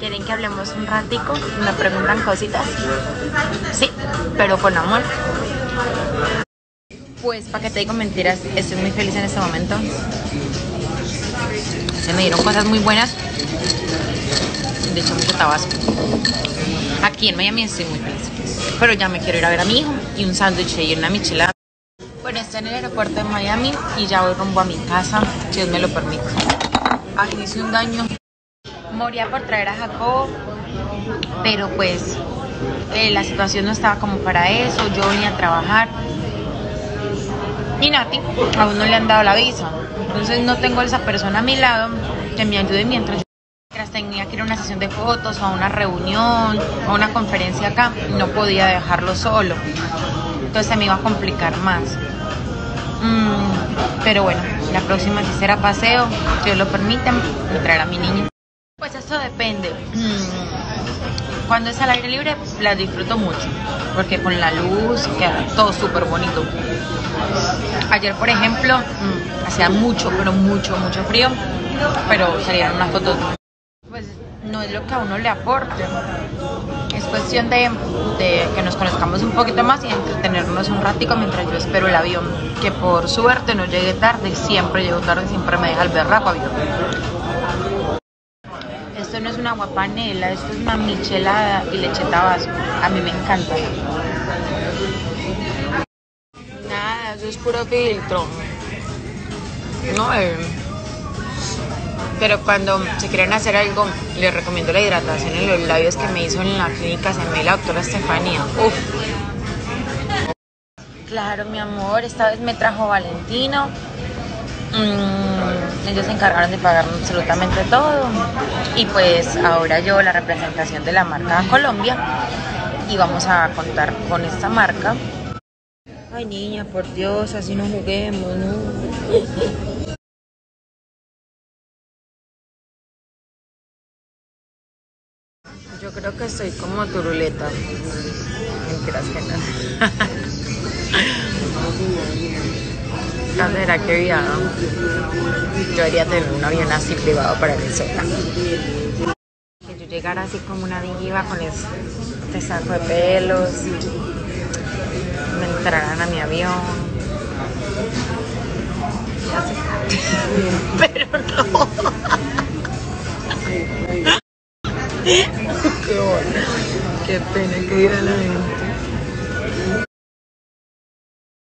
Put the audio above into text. ¿Quieren que hablemos un ratico? ¿Me preguntan cositas? Sí, pero con amor. Pues, ¿para qué te digo mentiras? Estoy muy feliz en este momento. Se me dieron cosas muy buenas. De hecho, mucho Tabasco. Aquí en Miami estoy muy feliz. Pero ya me quiero ir a ver a mi hijo y un sándwich y una michelada. Bueno, estoy en el aeropuerto de Miami y ya voy rumbo a mi casa, si Dios me lo permite. Ay, hice un daño. Moría por traer a Jacob, pero pues la situación no estaba como para eso. Yo venía a trabajar y Nati aún no le han dado la visa, entonces no tengo a esa persona a mi lado que me ayude mientras tenía que ir a una sesión de fotos, a una reunión, a una conferencia acá. No podía dejarlo solo, entonces se me iba a complicar más. Pero bueno, la próxima sí será paseo, Dios lo permita, y traer a mi niño. Pues eso depende. Cuando es al aire libre, la disfruto mucho, porque con la luz queda todo súper bonito. Ayer, por ejemplo, hacía mucho, pero mucho frío, pero salieron unas fotos. Pues no es lo que a uno le aporte. Es cuestión de que nos conozcamos un poquito más y entretenernos un ratico mientras yo espero el avión, que por suerte no llegué tarde. Siempre llego tarde, siempre me deja el berraco avión. Esto no es una guapanela, esto es una michelada y leche Tabasco. A mí me encanta. Nada, eso es puro filtro. No, pero cuando se quieren hacer algo, les recomiendo la hidratación en los labios que me hizo en la clínica Semela, doctora Estefanía. Uf. Claro, mi amor, esta vez me trajo Valentino. Ellos se encargaron de pagar absolutamente todo y pues ahora llevo la representación de la marca Colombia y vamos a contar con esta marca. Ay, niña, por Dios, así no juguemos, ¿no? Yo creo que soy como turuleta. Mentiras que no. ¿Será que viaja? Yo haría tener un avión así privado para Venezuela. Que yo llegara así como una diva con este saco de pelos, me entraran a mi avión. Pero no. Qué pena que viva la gente.